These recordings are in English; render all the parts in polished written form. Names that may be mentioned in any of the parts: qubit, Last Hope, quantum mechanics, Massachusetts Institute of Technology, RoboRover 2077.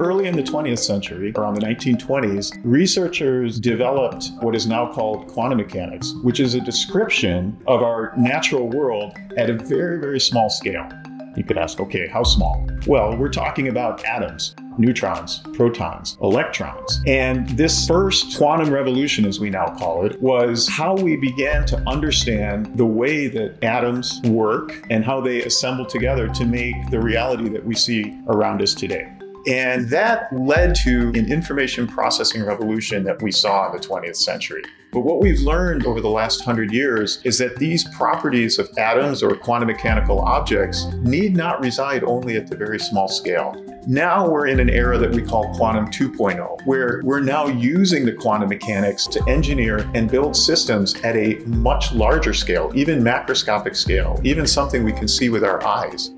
Early in the 20th century, around the 1920s, researchers developed what is now called quantum mechanics, which is a description of our natural world at a very, very small scale. You could ask, okay, how small? Well, we're talking about atoms, neutrons, protons, electrons. And this first quantum revolution, as we now call it, was how we began to understand the way that atoms work and how they assemble together to make the reality that we see around us today. And that led to an information processing revolution that we saw in the 20th century. But what we've learned over the last 100 years is that these properties of atoms or quantum mechanical objects need not reside only at the very small scale. Now we're in an era that we call quantum 2.0, where we're now using the quantum mechanics to engineer and build systems at a much larger scale, even macroscopic scale, even something we can see with our eyes.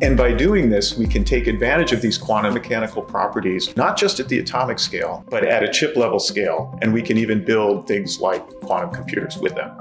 And by doing this, we can take advantage of these quantum mechanical properties, not just at the atomic scale, but at a chip level scale. And we can even build things like quantum computers with them.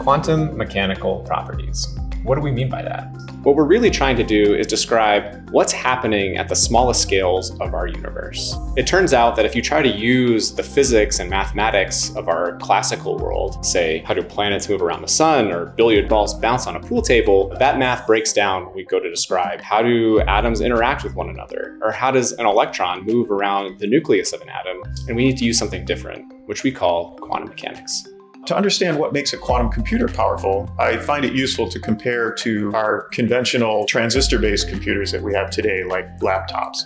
Quantum mechanical properties. What do we mean by that? What we're really trying to do is describe what's happening at the smallest scales of our universe. It turns out that if you try to use the physics and mathematics of our classical world, say, how do planets move around the sun or billiard balls bounce on a pool table, that math breaks down when we go to describe how do atoms interact with one another, or how does an electron move around the nucleus of an atom, and we need to use something different, which we call quantum mechanics. To understand what makes a quantum computer powerful, I find it useful to compare to our conventional transistor-based computers that we have today, like laptops.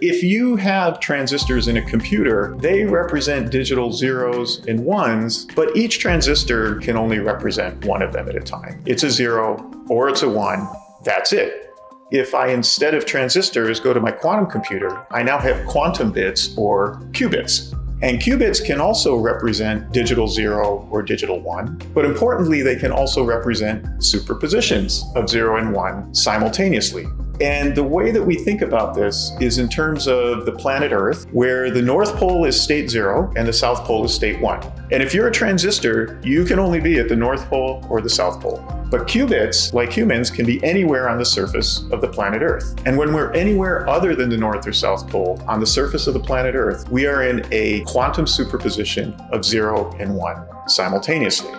If you have transistors in a computer, they represent digital zeros and ones, but each transistor can only represent one of them at a time. It's a zero or it's a one, that's it. If I, instead of transistors, go to my quantum computer, I now have quantum bits or qubits. And qubits can also represent digital zero or digital one, but importantly, they can also represent superpositions of zero and one simultaneously. And the way that we think about this is in terms of the planet Earth, where the North Pole is state zero and the South Pole is state one. And if you're a transistor, you can only be at the North Pole or the South Pole. But qubits, like humans, can be anywhere on the surface of the planet Earth. And when we're anywhere other than the North or South Pole on the surface of the planet Earth, we are in a quantum superposition of zero and one simultaneously.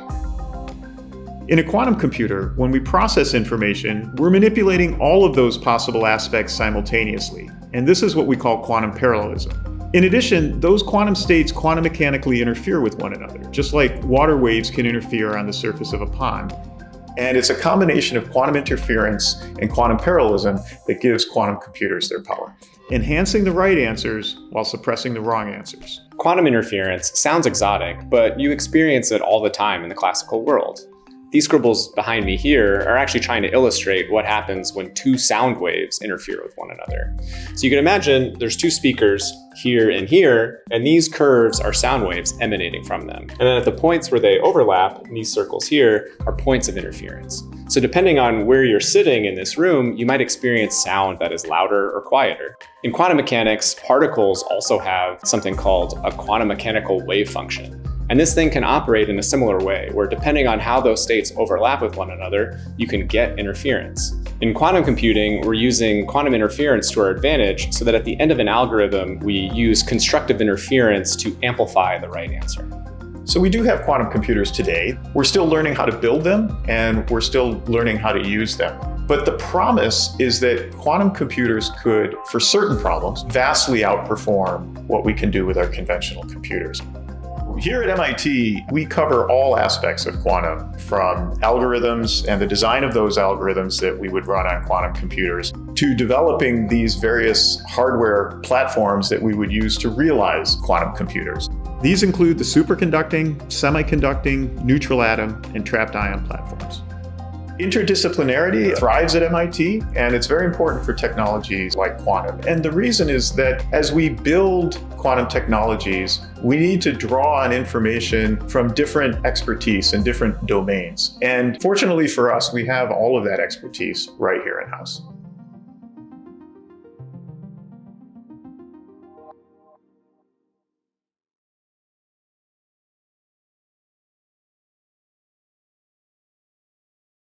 In a quantum computer, when we process information, we're manipulating all of those possible aspects simultaneously. And this is what we call quantum parallelism. In addition, those quantum states quantum mechanically interfere with one another, just like water waves can interfere on the surface of a pond. And it's a combination of quantum interference and quantum parallelism that gives quantum computers their power, enhancing the right answers while suppressing the wrong answers. Quantum interference sounds exotic, but you experience it all the time in the classical world. These scribbles behind me here are actually trying to illustrate what happens when two sound waves interfere with one another. So you can imagine there's two speakers here and here, and these curves are sound waves emanating from them. And then at the points where they overlap, these circles here are points of interference. So depending on where you're sitting in this room, you might experience sound that is louder or quieter. In quantum mechanics, particles also have something called a quantum mechanical wave function. And this thing can operate in a similar way, where depending on how those states overlap with one another, you can get interference. In quantum computing, we're using quantum interference to our advantage so that at the end of an algorithm, we use constructive interference to amplify the right answer. So we do have quantum computers today. We're still learning how to build them, and we're still learning how to use them. But the promise is that quantum computers could, for certain problems, vastly outperform what we can do with our conventional computers. Here at MIT, we cover all aspects of quantum, from algorithms and the design of those algorithms that we would run on quantum computers, to developing these various hardware platforms that we would use to realize quantum computers. These include the superconducting, semiconducting, neutral atom, and trapped ion platforms. Interdisciplinarity thrives at MIT, and it's very important for technologies like quantum. And the reason is that as we build quantum technologies, we need to draw on information from different expertise and different domains. And fortunately for us, we have all of that expertise right here in-house.